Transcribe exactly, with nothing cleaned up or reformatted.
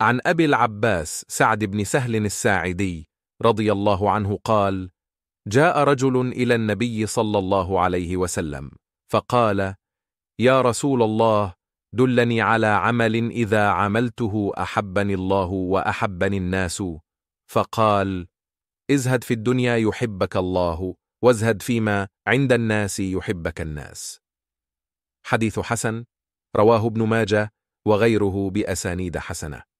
عن أبي العباس سعد بن سهل الساعدي رضي الله عنه قال: جاء رجل إلى النبي صلى الله عليه وسلم فقال: يا رسول الله، دلني على عمل إذا عملته أحبني الله وأحبني الناس. فقال: ازهد في الدنيا يحبك الله، وازهد فيما عند الناس يحبك الناس. حديث حسن، رواه ابن ماجة وغيره بأسانيد حسنة.